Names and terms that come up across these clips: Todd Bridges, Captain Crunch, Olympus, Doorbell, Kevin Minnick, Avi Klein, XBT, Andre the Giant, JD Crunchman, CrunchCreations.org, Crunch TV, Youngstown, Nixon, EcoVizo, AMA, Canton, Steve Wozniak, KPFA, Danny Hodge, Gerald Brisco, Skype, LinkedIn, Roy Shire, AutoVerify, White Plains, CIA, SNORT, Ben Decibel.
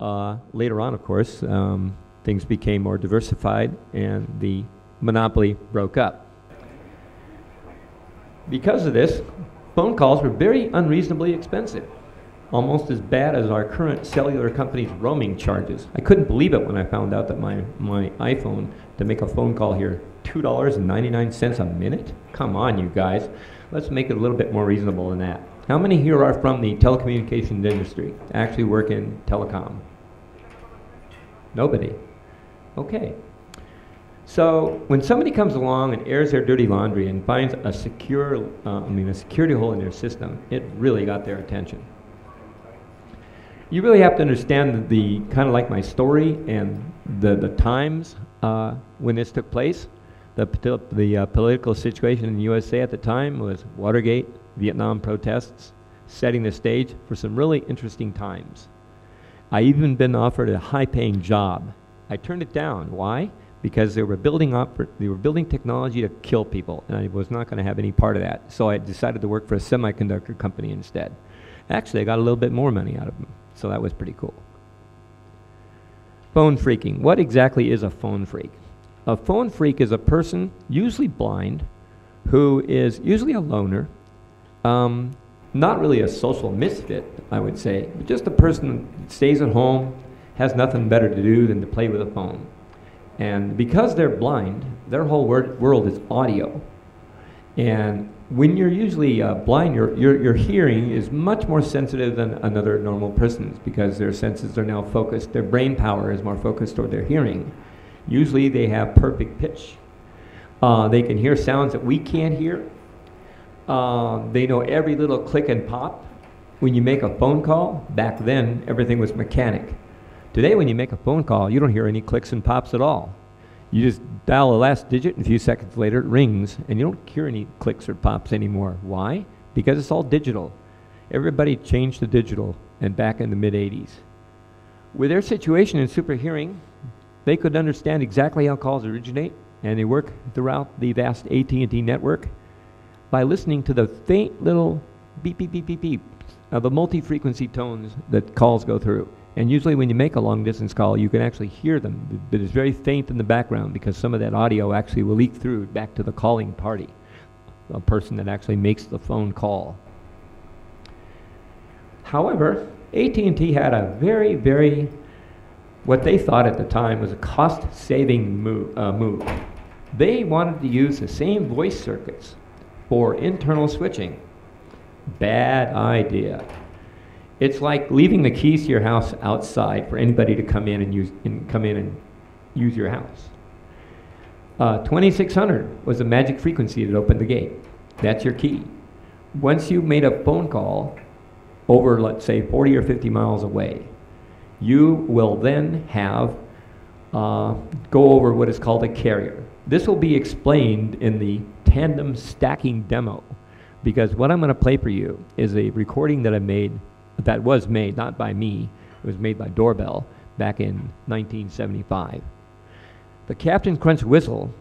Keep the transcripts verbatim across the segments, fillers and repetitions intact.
Uh, later on, of course, um, things became more diversified and the monopoly broke up. Because of this, phone calls were very unreasonably expensive, almost as bad as our current cellular company's roaming charges. I couldn't believe it when I found out that my, my iPhone, to make a phone call here, two dollars and ninety-nine cents a minute? Come on, you guys. Let's make it a little bit more reasonable than that. How many here are from the telecommunications industry, actually work in telecom? Nobody. Okay. So when somebody comes along and airs their dirty laundry and finds a secure, uh, I mean, a security hole in their system, it really got their attention. You really have to understand the, the kind of like my story and the, the times uh, when this took place. The, the uh, political situation in the U S A at the time was Watergate, Vietnam protests, setting the stage for some really interesting times. I even been offered a high-paying job. I turned it down. Why? Because they were building up, they were building technology to kill people, and I was not going to have any part of that. So I decided to work for a semiconductor company instead. Actually, I got a little bit more money out of them, so that was pretty cool. Phone freaking. What exactly is a phone freak? A phone freak is a person, usually blind, who is usually a loner, um, not really a social misfit, I would say, but just a person that stays at home, has nothing better to do than to play with a phone. And because they're blind, their whole wor world is audio. And when you're usually uh, blind, your, your, your hearing is much more sensitive than another normal person's because their senses are now focused, their brain power is more focused toward their hearing. Usually they have perfect pitch. Uh, they can hear sounds that we can't hear. Uh, they know every little click and pop. When you make a phone call, back then everything was mechanic. Today when you make a phone call, you don't hear any clicks and pops at all. You just dial the last digit and a few seconds later it rings and you don't hear any clicks or pops anymore. Why? Because it's all digital. Everybody changed to digital and back in the mid eighties. With their situation in super hearing, they could understand exactly how calls originate and they work throughout the vast A T and T network by listening to the faint little beep, beep, beep, beep, beep of the multi-frequency tones that calls go through. And usually when you make a long distance call, you can actually hear them, but it's very faint in the background because some of that audio actually will leak through back to the calling party, a person that actually makes the phone call. However, A T and T had a very, very, what they thought at the time was a cost-saving move, uh, move. They wanted to use the same voice circuits for internal switching. Bad idea. It's like leaving the keys to your house outside for anybody to come in and use, and come in and use your house. Uh, twenty-six hundred was the magic frequency that opened the gate. That's your key. Once you made a phone call over, let's say, forty or fifty miles away, you will then have uh, go over what is called a carrier. This will be explained in the tandem stacking demo because what I'm going to play for you is a recording that I made that was made not by me, it was made by Doorbell back in nineteen seventy-five. The Captain Crunch whistle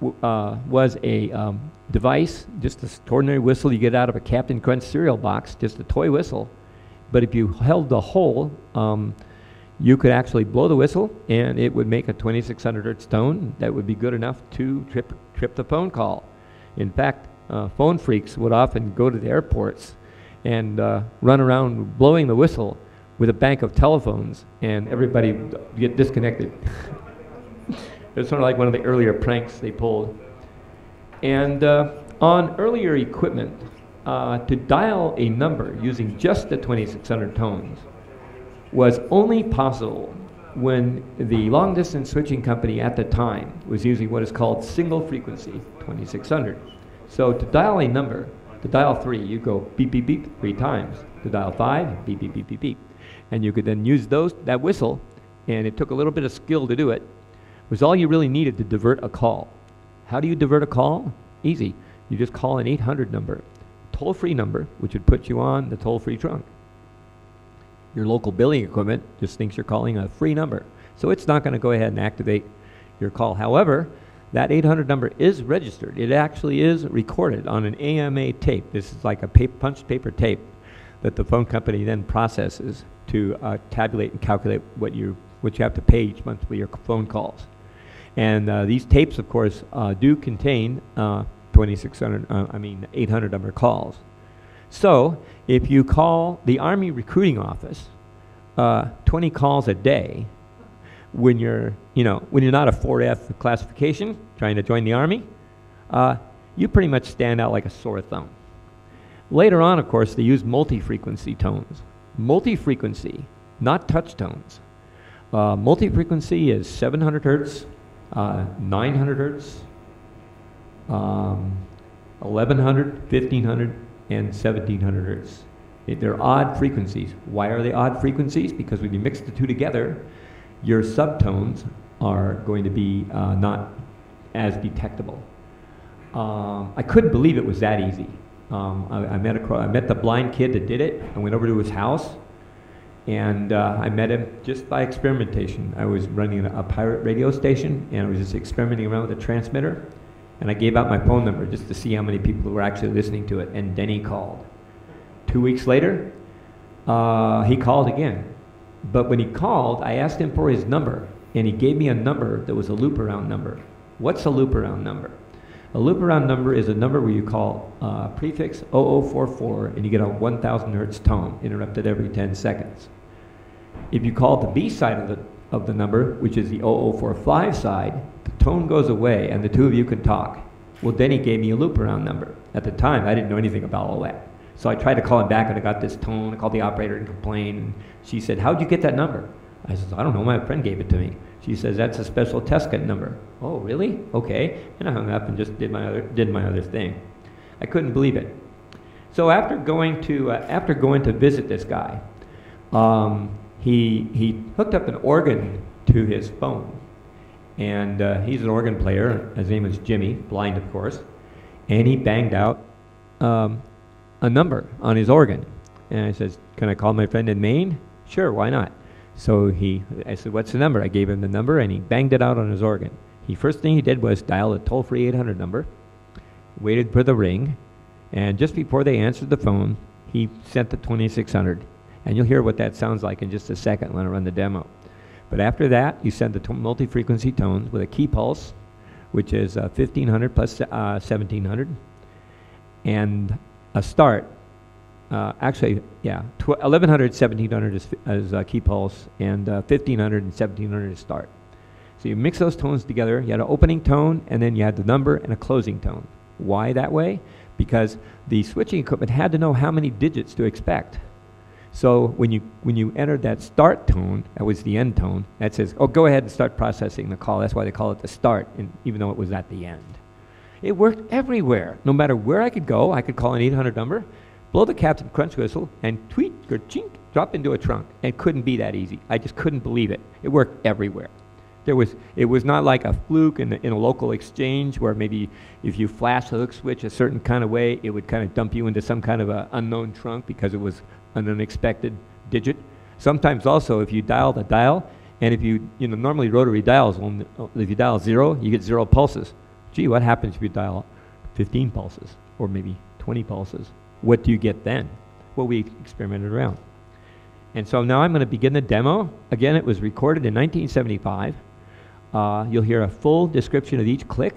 w uh, was a um, device, just this ordinary whistle you get out of a Captain Crunch cereal box, just a toy whistle, but if you held the hole, um, you could actually blow the whistle and it would make a twenty-six hundred hertz tone that would be good enough to trip, trip the phone call. In fact, uh, phone freaks would often go to the airports and uh, run around blowing the whistle with a bank of telephones and everybody would get disconnected. It's sort of like one of the earlier pranks they pulled. And uh, on earlier equipment, uh, to dial a number using just the twenty-six hundred tones was only possible when the long distance switching company at the time was using what is called single frequency twenty-six hundred. So to dial a number, to dial three, you go beep, beep, beep three times. To dial five, beep, beep, beep, beep, beep. And you could then use those, that whistle, and it took a little bit of skill to do it. It was all you really needed to divert a call. How do you divert a call? Easy. You just call an eight hundred number, toll-free number, which would put you on the toll-free trunk. Your local billing equipment just thinks you're calling a free number, so it's not going to go ahead and activate your call. However, that eight hundred number is registered. It actually is recorded on an A M A tape. This is like a paper, punched paper tape that the phone company then processes to uh, tabulate and calculate what you, what you have to pay each month for your phone calls. And uh, these tapes, of course, uh, do contain uh, twenty-six hundred, uh, I mean eight hundred of our calls. So if you call the Army recruiting office uh, twenty calls a day when you're, you know, when you're not a four F classification trying to join the Army, uh, you pretty much stand out like a sore thumb. Later on, of course, they use multi-frequency tones. Multi-frequency, not touch tones. Uh, multi-frequency is seven hundred hertz, uh, nine hundred hertz, um, eleven hundred, fifteen hundred, and seventeen hundred hertz. It, they're odd frequencies. Why are they odd frequencies? Because when you mix the two together, your subtones are going to be uh, not as detectable. Um, I couldn't believe it was that easy. Um, I, I, met a, I met the blind kid that did it. I went over to his house, and uh, I met him just by experimentation. I was running a, a pirate radio station, and I was just experimenting around with a transmitter, and I gave out my phone number just to see how many people were actually listening to it, and Denny called. Two weeks later, uh, he called again. But when he called, I asked him for his number, and he gave me a number that was a loop-around number. What's a loop-around number? A loop-around number is a number where you call uh, prefix zero zero four four and you get a one thousand hertz tone, interrupted every ten seconds. If you call the B side of the, of the number, which is the zero zero four five side, the tone goes away and the two of you can talk. Well, then he gave me a loop-around number. At the time, I didn't know anything about all that. So I tried to call him back and I got this tone. I called the operator and complained. And she said, how'd you get that number? I said, I don't know, my friend gave it to me. She says, that's a special test kit number. Oh, really? Okay. And I hung up and just did my other, did my other thing. I couldn't believe it. So after going to, uh, after going to visit this guy, um, he, he hooked up an organ to his phone. And uh, he's an organ player. His name is Jimmy, blind of course. And he banged out um, a number on his organ. And I says, can I call my friend in Maine? Sure, why not? So he, I said, what's the number? I gave him the number, and he banged it out on his organ. He first thing he did was dial a toll-free eight hundred number, waited for the ring, and just before they answered the phone, he sent the twenty-six hundred. And you'll hear what that sounds like in just a second when I run the demo. But after that, you send the multi-frequency tones with a key pulse, which is uh, fifteen hundred plus uh, seventeen hundred, and a start. Uh, actually, yeah, eleven hundred, seventeen hundred is, is uh, key pulse, and uh, fifteen hundred and seventeen hundred is start. So you mix those tones together. You had an opening tone, and then you had the number and a closing tone. Why that way? Because the switching equipment had to know how many digits to expect. So when you, when you entered that start tone, that was the end tone, that says, oh, go ahead and start processing the call. That's why they call it the start, and even though it was at the end. It worked everywhere. No matter where I could go, I could call an eight hundred number, blow the Captain Crunch whistle, and tweet, or chink, drop into a trunk. And it couldn't be that easy. I just couldn't believe it. It worked everywhere. There was, it was not like a fluke in, the, in a local exchange where maybe if you flash the hook switch a certain kind of way, it would kind of dump you into some kind of an unknown trunk because it was an unexpected digit. Sometimes also if you dial the dial, and if you, you know, normally rotary dials, only, if you dial zero, you get zero pulses. Gee, what happens if you dial fifteen pulses or maybe twenty pulses? What do you get then? Well, we experimented around. And so now I'm going to begin the demo. Again, it was recorded in nineteen seventy-five. Uh, you'll hear a full description of each click.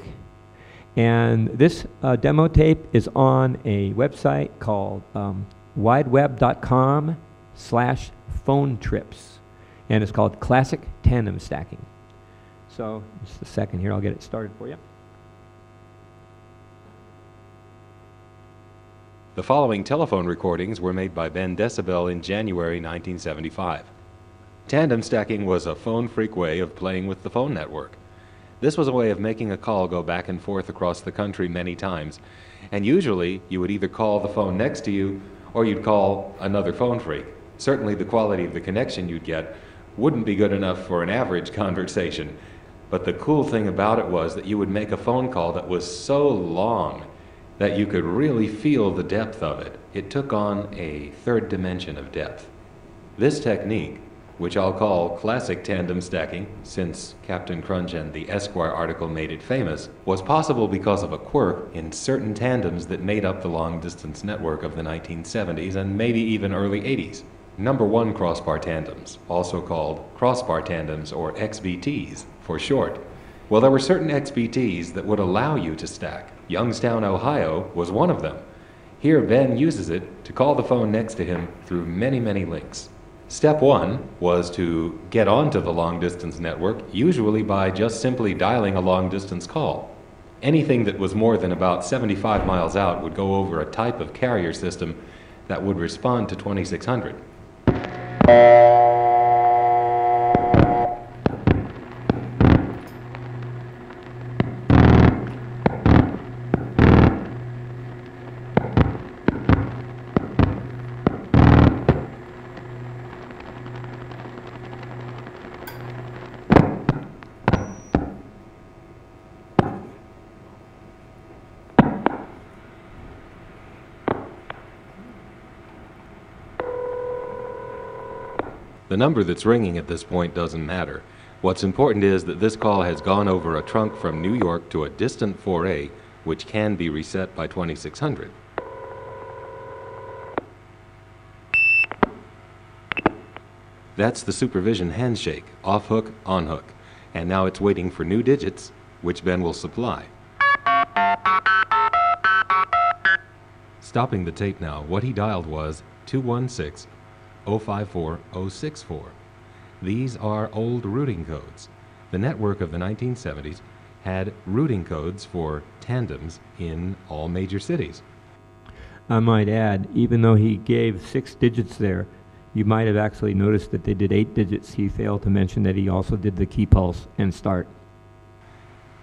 And this uh, demo tape is on a website called um, wideweb.com slash phone trips. And it's called Classic Tandem Stacking. So just a second here, I'll get it started for you. The following telephone recordings were made by Ben Decibel in January nineteen seventy-five. Tandem stacking was a phone freak way of playing with the phone network. This was a way of making a call go back and forth across the country many times, and usually you would either call the phone next to you or you'd call another phone freak. Certainly the quality of the connection you'd get wouldn't be good enough for an average conversation, but the cool thing about it was that you would make a phone call that was so long that you could really feel the depth of it. It took on a third dimension of depth. This technique, which I'll call classic tandem stacking, since Captain Crunch and the Esquire article made it famous, was possible because of a quirk in certain tandems that made up the long-distance network of the nineteen seventies and maybe even early eighties. Number one crossbar tandems, also called crossbar tandems or X B Ts for short. Well, there were certain X B Ts that would allow you to stack. Youngstown, Ohio was one of them. Here Ben uses it to call the phone next to him through many, many links. Step one was to get onto the long-distance network, usually by just simply dialing a long-distance call. Anything that was more than about seventy-five miles out would go over a type of carrier system that would respond to twenty-six hundred. The number that's ringing at this point doesn't matter. What's important is that this call has gone over a trunk from New York to a distant four A, which can be reset by twenty-six hundred. That's the supervision handshake, off hook, on hook. And now it's waiting for new digits, which Ben will supply. Stopping the tape now, what he dialed was two one six, oh five four, oh six four. These are old routing codes. The network of the nineteen seventies had routing codes for tandems in all major cities. I might add, even though he gave six digits there, you might have actually noticed that they did eight digits. He failed to mention that he also did the key pulse and start.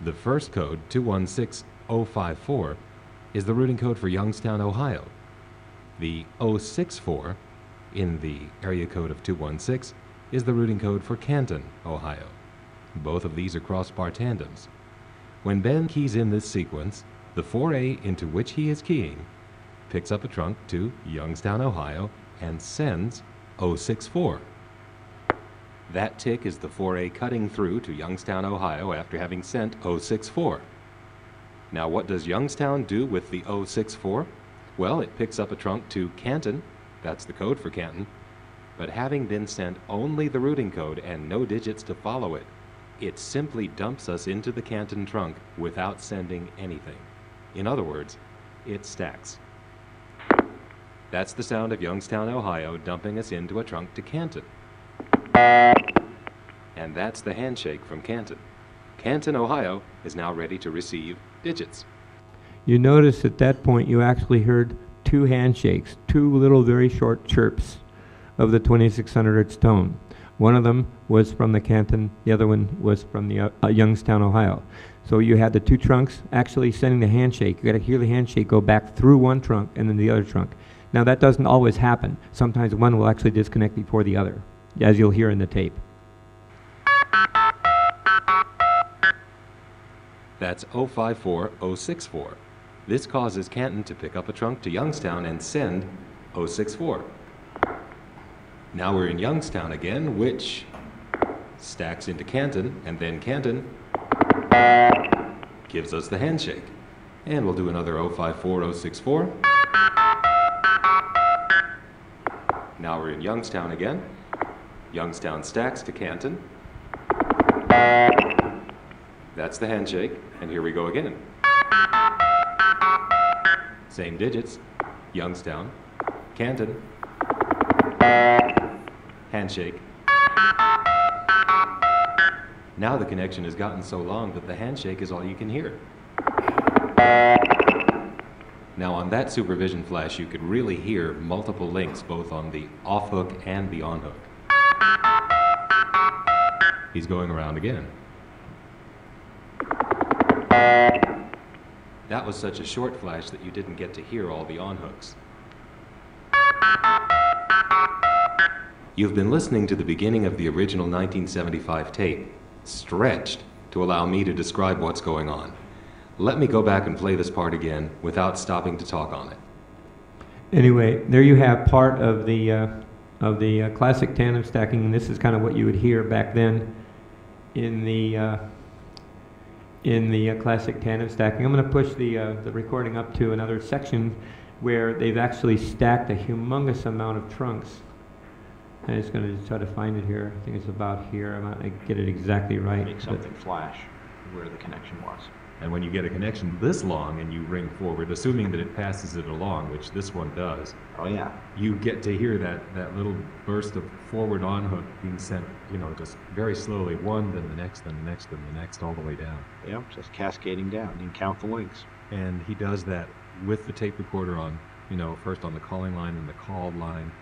The first code, two one six, oh five four, is the routing code for Youngstown, Ohio. The oh six four in the area code of two one six is the routing code for Canton, Ohio. Both of these are crossbar tandems. When Ben keys in this sequence, the four A into which he is keying picks up a trunk to Youngstown, Ohio, and sends oh six four. That tick is the four A cutting through to Youngstown, Ohio after having sent oh six four. Now what does Youngstown do with the oh six four? Well, it picks up a trunk to Canton. That's the code for Canton, but having been sent only the routing code and no digits to follow it, it simply dumps us into the Canton trunk without sending anything. In other words, it stacks. That's the sound of Youngstown, Ohio, dumping us into a trunk to Canton. And that's the handshake from Canton. Canton, Ohio is now ready to receive digits. You notice at that point you actually heard two handshakes, two little very short chirps of the twenty-six hundred hertz tone. One of them was from the Canton, the other one was from the uh, uh, Youngstown, Ohio. So you had the two trunks actually sending the handshake. You got to hear the handshake go back through one trunk and then the other trunk. Now that doesn't always happen. Sometimes one will actually disconnect before the other, as you'll hear in the tape. That's oh five four, oh six four. This causes Canton to pick up a trunk to Youngstown and send oh six four. Now we're in Youngstown again, which stacks into Canton, and then Canton gives us the handshake. And we'll do another oh five four, oh six four. Now we're in Youngstown again. Youngstown stacks to Canton. That's the handshake, and here we go again. Same digits, Youngstown, Canton, handshake. Now the connection has gotten so long that the handshake is all you can hear. Now on that supervision flash you could really hear multiple links both on the off hook and the on hook. He's going around again. That was such a short flash that you didn't get to hear all the on-hooks. You've been listening to the beginning of the original nineteen seventy-five tape, stretched to allow me to describe what's going on. Let me go back and play this part again without stopping to talk on it. Anyway, there you have part of the uh, of the uh, classic tandem stacking, and this is kind of what you would hear back then in the uh, in the uh, classic tandem stacking. I'm going to push the uh, the recording up to another section where they've actually stacked a humongous amount of trunks. I'm just going to try to find it here. I think it's about here. I'm not going to get it exactly right. Make something flash where the connection was. And when you get a connection this long and you ring forward, assuming that it passes it along, which this one does, oh yeah, you get to hear that, that little burst of forward on hook being sent, you know, just very slowly, one, then the next, then the next, then the next, all the way down. Yeah, just cascading down. You can count the links. And he does that with the tape recorder on, you know, first on the calling line and the called line.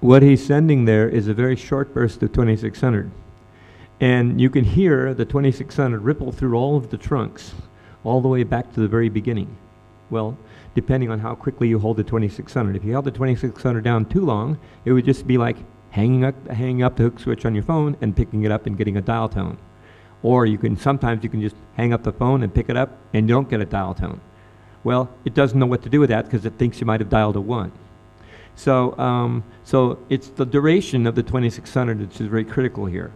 What he's sending there is a very short burst of twenty-six hundred. And you can hear the twenty-six hundred ripple through all of the trunks, all the way back to the very beginning. Well, depending on how quickly you hold the twenty-six hundred. If you held the twenty-six hundred down too long, it would just be like hanging up, hanging up the hook switch on your phone and picking it up and getting a dial tone. Or you can, sometimes you can just hang up the phone and pick it up and you don't get a dial tone. Well, it doesn't know what to do with that because it thinks you might have dialed a one. So, um, so it's the duration of the twenty-six hundred which is very critical here.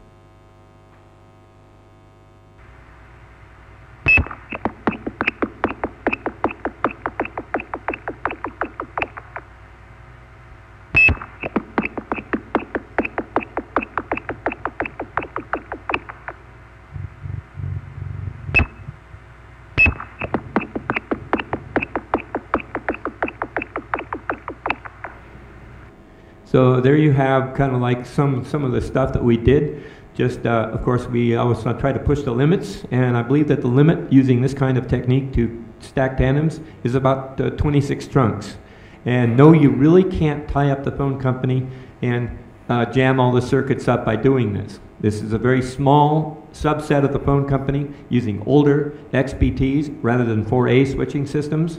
So there you have kind of like some, some of the stuff that we did. Just, uh, of course, we always try to push the limits, and I believe that the limit using this kind of technique to stack tandems is about uh, twenty-six trunks. And no, you really can't tie up the phone company and uh, jam all the circuits up by doing this. This is a very small subset of the phone company using older X B Ts rather than four A switching systems.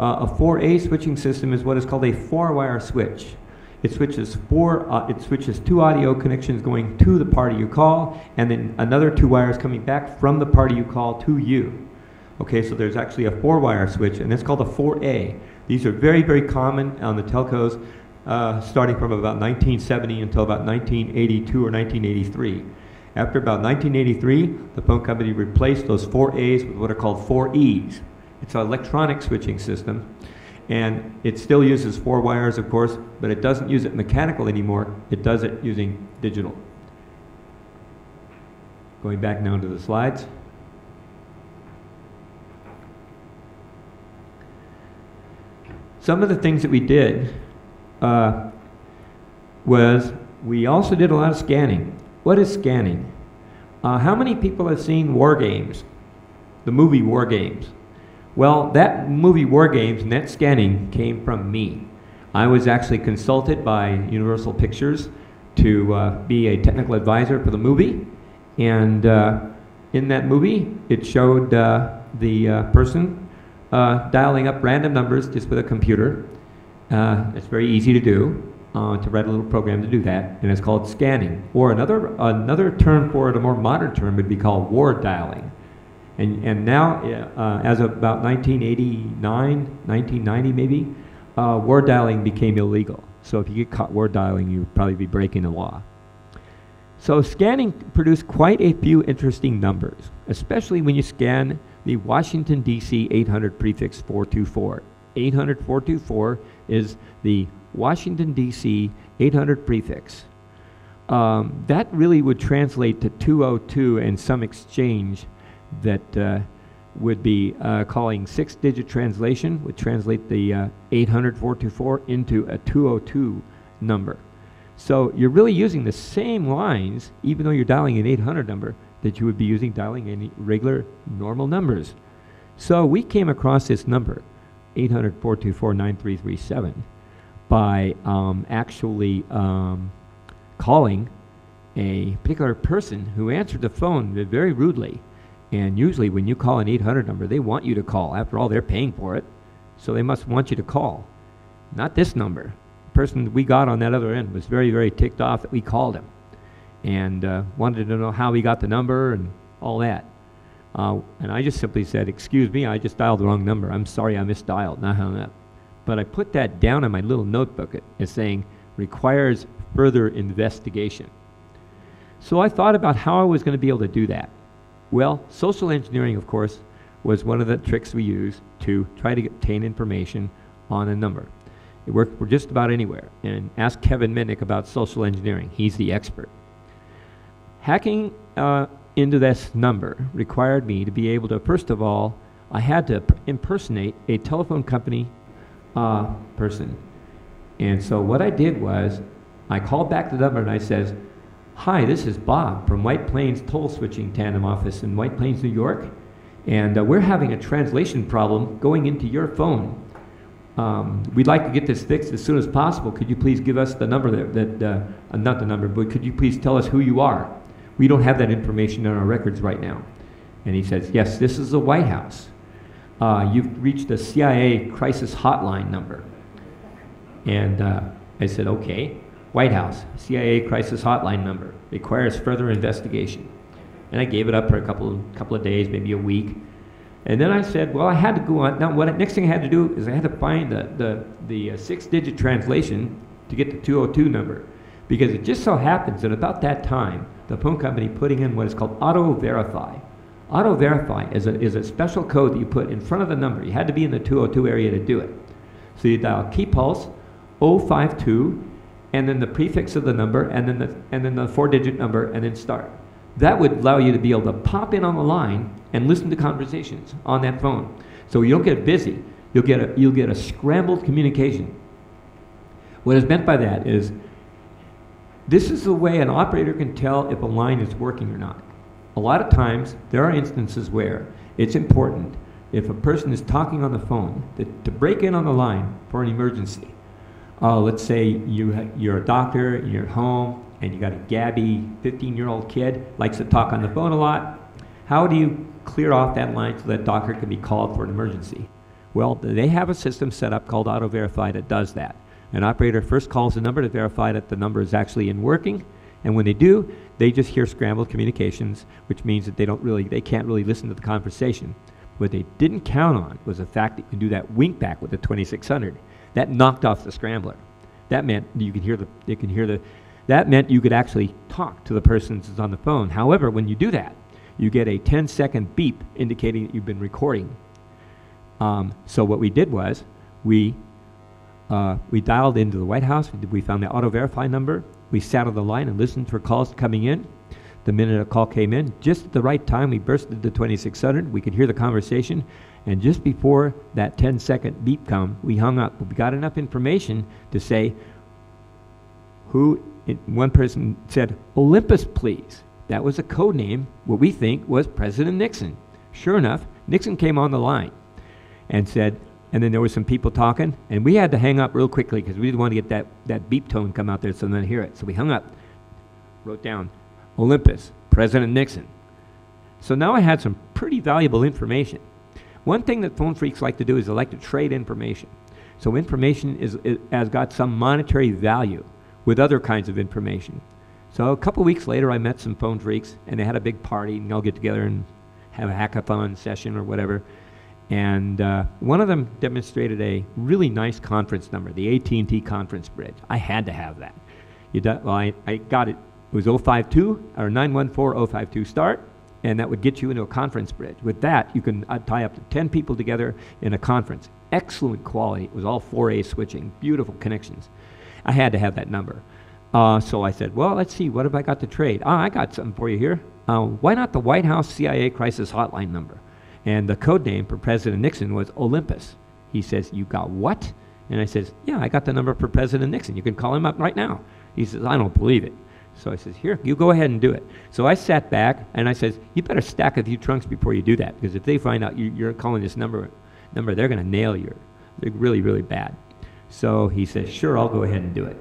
Uh, a four A switching system is what is called a four-wire switch. It switches four, uh, it switches two audio connections going to the party you call, and then another two wires coming back from the party you call to you. Okay, so there's actually a four-wire switch, and it's called a four A. These are very, very common on the telcos, uh, starting from about nineteen seventy until about nineteen eighty-two or nineteen eighty-three. After about nineteen eighty-three, the phone company replaced those four A's with what are called four E's. It's an electronic switching system. And it still uses four wires, of course, but it doesn't use it mechanical anymore. It does it using digital. Going back now to the slides. Some of the things that we did uh, was we also did a lot of scanning. What is scanning? Uh, how many people have seen War Games, the movie War Games? Well, that movie War Games and that scanning came from me. I was actually consulted by Universal Pictures to uh, be a technical advisor for the movie. And uh, in that movie, it showed uh, the uh, person uh, dialing up random numbers just with a computer. Uh, it's very easy to do, uh, to write a little program to do that, and it's called scanning. Or another, another term for it, a more modern term, would be called war dialing. And, and now, uh, as of about nineteen eighty-nine, nineteen ninety maybe, uh, war dialing became illegal. So if you get caught war dialing, you'd probably be breaking the law. So scanning produced quite a few interesting numbers, especially when you scan the Washington, D C eight hundred prefix four two four. eight hundred four two four is the Washington, D C eight hundred prefix. Um, that really would translate to two oh two and some exchange that uh, would be uh, calling six-digit translation, would translate the uh, eight hundred four two four into a two oh two number. So you're really using the same lines, even though you're dialing an eight hundred number, that you would be using dialing any regular normal numbers. So we came across this number, eight hundred four two four nine three three seven, by um, actually um, calling a particular person who answered the phone very rudely. And usually when you call an eight hundred number, they want you to call. After all, they're paying for it, so they must want you to call. Not this number. person that we got on that other end was very, very ticked off that we called him, and uh, wanted to know how he got the number and all that. Uh, and I just simply said, excuse me, I just dialed the wrong number. I'm sorry, I misdialed, and I hung up. But I put that down in my little notebook as saying, requires further investigation. So I thought about how I was going to be able to do that. Well, social engineering, of course, was one of the tricks we used to try to obtain information on a number. It worked for just about anywhere. And ask Kevin Minnick about social engineering. He's the expert. Hacking uh, into this number required me to be able to, first of all, I had to impersonate a telephone company uh, person. And so what I did was, I called back the number and I said, hi, this is Bob from White Plains Toll Switching Tandem Office in White Plains, New York. And uh, we're having a translation problem going into your phone. Um, we'd like to get this fixed as soon as possible. Could you please give us the number that, that uh, not the number, but could you please tell us who you are? We don't have that information in our records right now. And he says, yes, this is the White House. Uh, you've reached the C I A crisis hotline number. And uh, I said, okay. White House, C I A crisis hotline number, requires further investigation. And I gave it up for a couple, couple of days, maybe a week. And then I said, well, I had to go on. Now, what, next thing I had to do is I had to find the, the, the uh, six-digit translation to get the two oh two number. Because it just so happens that about that time, the phone company putting in what is called auto-verify. Auto-verify is a, is a special code that you put in front of the number. You had to be in the two oh two area to do it. So you dial key pulse oh five two, and then the prefix of the number, and then the, and then the four-digit number, and then start. That would allow you to be able to pop in on the line and listen to conversations on that phone. So you don't get busy. You'll get a, you'll get a scrambled communication. What is meant by that is, this is the way an operator can tell if a line is working or not. A lot of times, there are instances where it's important, if a person is talking on the phone, that, to break in on the line for an emergency. Uh, let's say you, you're a doctor, you're at home, and you got a gabby fifteen-year-old kid, likes to talk on the phone a lot. How do you clear off that line so that doctor can be called for an emergency? Well, they have a system set up called AutoVerify that does that. An operator first calls the number to verify that the number is actually in working, and when they do, they just hear scrambled communications, which means that they don't really, they can't really listen to the conversation. What they didn't count on was the fact that you can do that wink back with the twenty-six hundred. That knocked off the scrambler. That meant you could hear the, you can hear the, that meant you could actually talk to the person that's on the phone. However, when you do that, you get a ten second beep indicating that you've been recording. Um, so what we did was, we, uh, we dialed into the White House, we found the auto-verify number, we sat on the line and listened for calls coming in. The minute a call came in, just at the right time, we bursted the twenty-six hundred, we could hear the conversation, and just before that ten second beep come, we hung up. We got enough information to say who, it, one person said, Olympus, please. That was a code name, what we think was President Nixon. Sure enough, Nixon came on the line and said, and then there were some people talking, and we had to hang up real quickly because we didn't want to get that, that beep tone come out there so they didn't hear it. So we hung up, wrote down, Olympus, President Nixon. So now I had some pretty valuable information. One thing that phone freaks like to do is they like to trade information. So information is, is, has got some monetary value with other kinds of information. So a couple weeks later, I met some phone freaks, and they had a big party, and they all get together and have a hackathon session or whatever. And uh, one of them demonstrated a really nice conference number, the A T and T conference bridge. I had to have that. You do, well, I, I got it. It was oh five two, or nine one four oh five two start, and that would get you into a conference bridge. With that, you can uh, tie up to ten people together in a conference. Excellent quality. It was all four A switching, beautiful connections. I had to have that number. Uh, so I said, well, let's see, what have I got to trade? Ah, I got something for you here. Uh, why not the White House C I A crisis hotline number? And the code name for President Nixon was Olympus. He says, you got what? And I says, yeah, I got the number for President Nixon. You can call him up right now. He says, I don't believe it. So I says, here, you go ahead and do it. So I sat back, and I says, you better stack a few trunks before you do that, because if they find out you, you're calling this number, number they're going to nail you. They're really, really bad. So he says, sure, I'll go ahead and do it.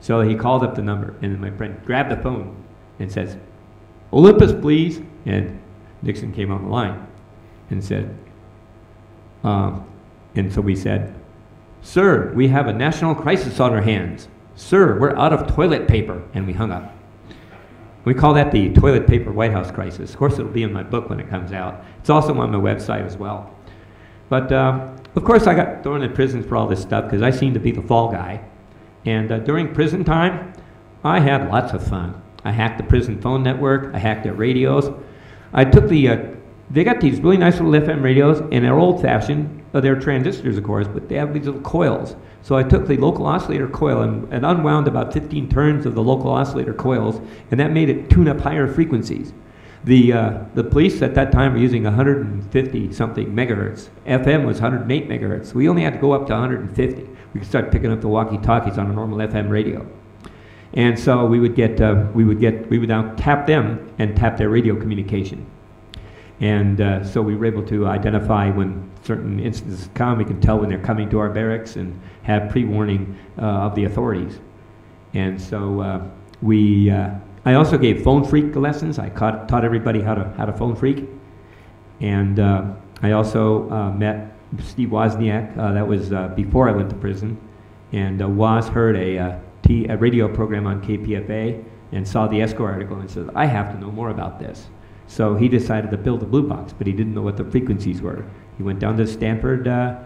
So he called up the number, and then my friend grabbed the phone and says, Olympus, please. And Nixon came on the line and said, um, and so we said, Sir, we have a national crisis on our hands. Sir, we're out of toilet paper. And we hung up. We call that the toilet paper White House crisis. Of course, it'll be in my book when it comes out. It's also on my website as well. But uh, of course, I got thrown in prison for all this stuff because I seemed to be the fall guy. And uh, during prison time, I had lots of fun. I hacked the prison phone network. I hacked their radios. I took the, uh, they got these really nice little F M radios, and they're old-fashioned. Uh, they're transistors, of course, but they have these little coils. So I took the local oscillator coil and, and unwound about fifteen turns of the local oscillator coils, and that made it tune up higher frequencies. The, uh, the police at that time were using one hundred fifty something megahertz. F M was one hundred eight megahertz. We only had to go up to one hundred fifty. We could start picking up the walkie-talkies on a normal F M radio. And so we would get, uh, we would get, we would now tap them and tap their radio communication. And uh, so we were able to identify when certain instances come. We can tell when they're coming to our barracks and have pre-warning uh, of the authorities. And so uh, we, uh, I also gave phone freak lessons. I caught, taught everybody how to, how to phone freak. And uh, I also uh, met Steve Wozniak. Uh, that was uh, before I went to prison. And uh, Woz heard a, uh, a radio program on K P F A and saw the Esquire article and said, I have to know more about this. So he decided to build a blue box, but he didn't know what the frequencies were. He went down to Stanford, uh,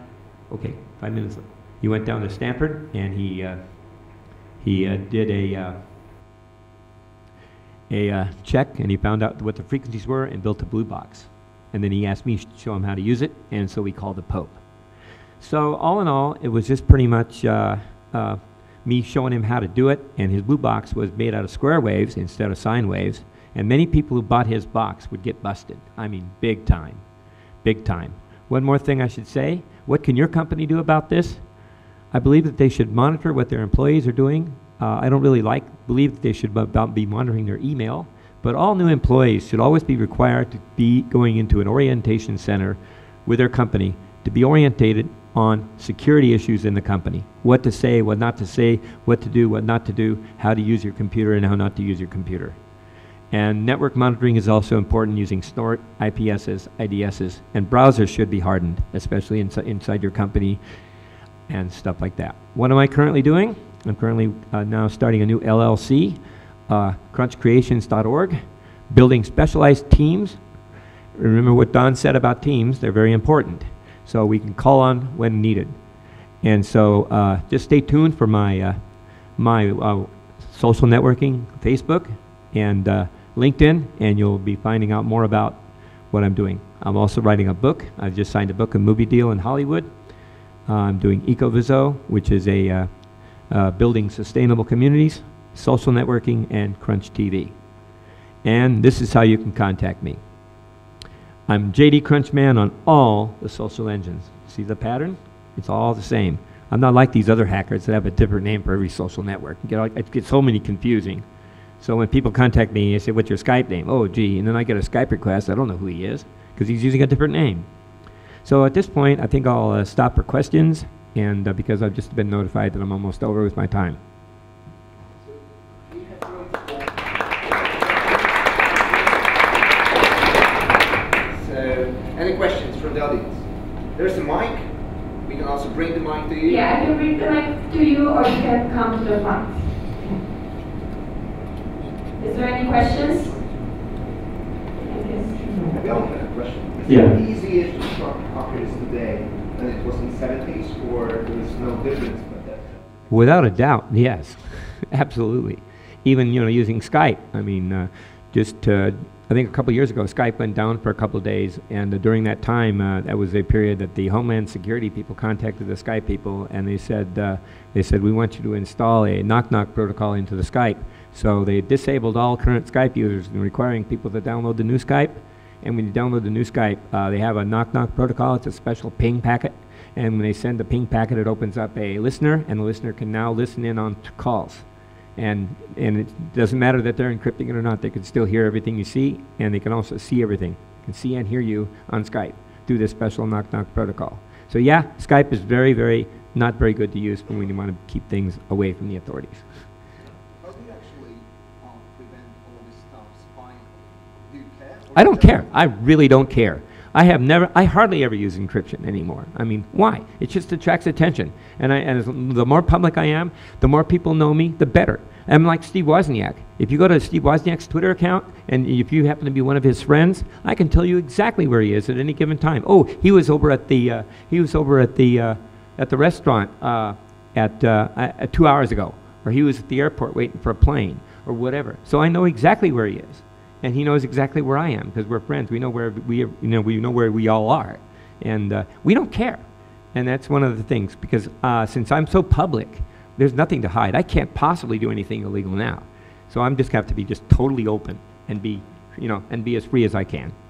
okay, five minutes left. He went down to Stanford and he, uh, he uh, did a, uh, a uh, check, and he found out what the frequencies were and built a blue box. And then he asked me to show him how to use it, and so we called the Pope. So all in all, it was just pretty much uh, uh, me showing him how to do it, and his blue box was made out of square waves instead of sine waves, and many people who bought his box would get busted. I mean, big time, big time. One more thing I should say, what can your company do about this? I believe that they should monitor what their employees are doing. Uh, I don't really like, believe that they should be monitoring their email, but all new employees should always be required to be going into an orientation center with their company to be orientated on security issues in the company. What to say, what not to say, what to do, what not to do, how to use your computer and how not to use your computer. And network monitoring is also important using snort, I P Ss, I D Ss, and browsers should be hardened, especially insi inside your company and stuff like that. What am I currently doing? I'm currently uh, now starting a new L L C, uh, Crunch Creations dot org, building specialized teams. Remember what Don said about teams, they're very important. So we can call on when needed. And so uh, just stay tuned for my, uh, my uh, social networking, Facebook and uh, LinkedIn, and you'll be finding out more about what I'm doing. I'm also writing a book. I've just signed a book, a movie deal in Hollywood. Uh, I'm doing EcoVizo, which is a uh, uh, building sustainable communities, social networking, and Crunch T V. And this is how you can contact me. I'm J D Crunchman on all the social engines. See the pattern? It's all the same. I'm not like these other hackers that have a different name for every social network. You know, it gets so many confusing. So when people contact me, I say, what's your Skype name? Oh, gee. And then I get a Skype request. I don't know who he is because he's using a different name. So at this point, I think I'll uh, stop for questions, and uh, because I've just been notified that I'm almost over with my time. Any questions from the audience? There's a mic. We can also bring the mic to you. Yeah, I can bring the mic to you, or you can come to the front. Is there any questions? I guess. We all have a question. Is yeah. it easier to start hackers today than it was in the seventies, or there is no difference but that? Without a doubt, yes. Absolutely. Even, you know, using Skype. I mean, uh, just... Uh, I think a couple years ago, Skype went down for a couple of days, and uh, during that time, uh, that was a period that the Homeland Security people contacted the Skype people, and they said, uh, they said, we want you to install a knock-knock protocol into the Skype. So they disabled all current Skype users and requiring people to download the new Skype. And when you download the new Skype, uh, they have a knock-knock protocol. It's a special ping packet, and when they send the ping packet, it opens up a listener, and the listener can now listen in on calls. And, and it doesn't matter that they're encrypting it or not. They can still hear everything you see, and they can also see everything. They can see and hear you on Skype through this special knock-knock protocol. So yeah, Skype is very, very, not very good to use when you want to keep things away from the authorities. How do you actually um, prevent all this stuff spying? Do you care? I don't care. I really don't care. I have never, I hardly ever use encryption anymore. I mean, why? It just attracts attention. And, I, and the more public I am, the more people know me, the better. I'm like Steve Wozniak. If you go to Steve Wozniak's Twitter account, and if you happen to be one of his friends, I can tell you exactly where he is at any given time. Oh, he was over at the, uh, he was over at the, uh, at the restaurant uh, at, uh, at two hours ago, or he was at the airport waiting for a plane, or whatever. So I know exactly where he is. And he knows exactly where I am because we're friends. We know where we, you know, we know where we all are, and uh, we don't care. And that's one of the things because uh, since I'm so public, there's nothing to hide. I can't possibly do anything illegal now, so I'm just have to be just totally open and be, you know, and be as free as I can.